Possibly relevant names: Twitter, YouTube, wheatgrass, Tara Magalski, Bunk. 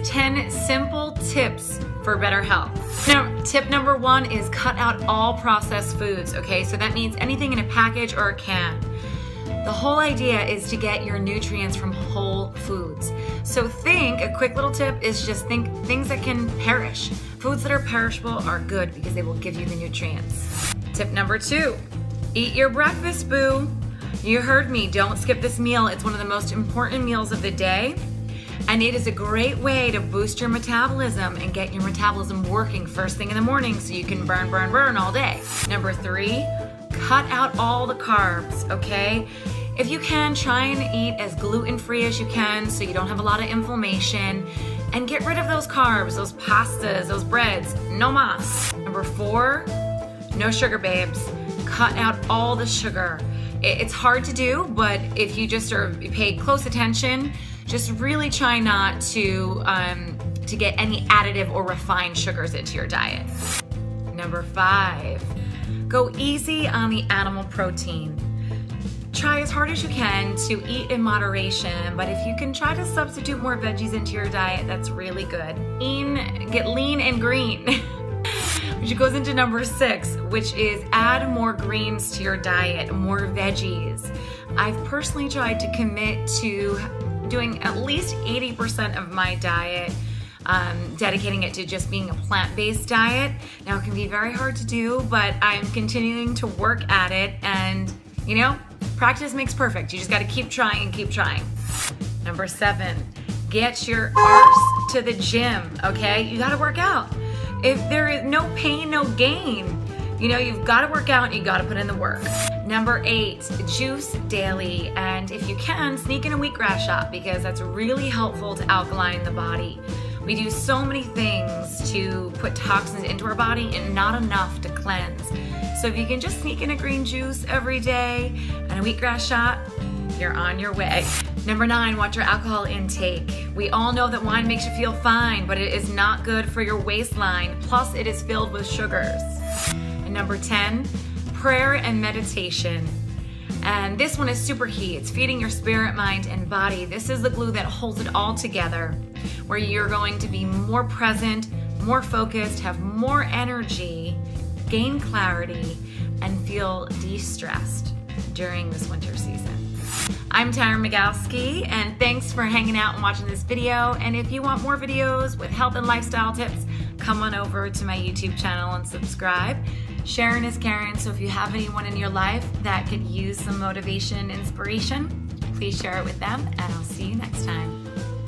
is 10 simple tips for better health. Now, tip number one is cut out all processed foods, okay? So that means anything in a package or a can. The whole idea is to get your nutrients from whole foods. So think, a quick little tip is just think things that can perish. Foods that are perishable are good because they will give you the nutrients. Tip number two, eat your breakfast, boo. You heard me, don't skip this meal. It's one of the most important meals of the day. And it is a great way to boost your metabolism and get your metabolism working first thing in the morning so you can burn, burn, burn all day. Number three, cut out all the carbs, okay? If you can, try and eat as gluten-free as you can so you don't have a lot of inflammation. And get rid of those carbs, those pastas, those breads, no mas. Number four, no sugar, babes. Cut out all the sugar. It's hard to do, but if you just pay close attention, just really try not to to get any additive or refined sugars into your diet. Number five, go easy on the animal protein. Try as hard as you can to eat in moderation, but if you can try to substitute more veggies into your diet, that's really good. Get lean and green, which goes into number six, which is add more greens to your diet, more veggies. I've personally tried to commit to doing at least 80% of my diet, dedicating it to just being a plant-based diet. Now it can be very hard to do, but I'm continuing to work at it, and you know, practice makes perfect. You just gotta keep trying and keep trying. Number seven, get your arse to the gym, okay? You gotta work out. If there is no pain, no gain. You know, you've got to work out and you got to put in the work. Number eight, juice daily. And if you can, sneak in a wheatgrass shot because that's really helpful to alkaline the body. We do so many things to put toxins into our body and not enough to cleanse. So if you can just sneak in a green juice every day and a wheatgrass shot, you're on your way. Number nine, watch your alcohol intake. We all know that wine makes you feel fine, but it is not good for your waistline. Plus, it is filled with sugars. Number 10, prayer and meditation. And this one is super key. It's feeding your spirit, mind, and body. This is the glue that holds it all together, where you're going to be more present, more focused, have more energy, gain clarity, and feel de-stressed during this winter season. I'm Tara Magalski, and thanks for hanging out and watching this video. And if you want more videos with health and lifestyle tips, come on over to my YouTube channel and subscribe. Sharing is caring, so if you have anyone in your life that could use some motivation, inspiration, please share it with them, and I'll see you next time.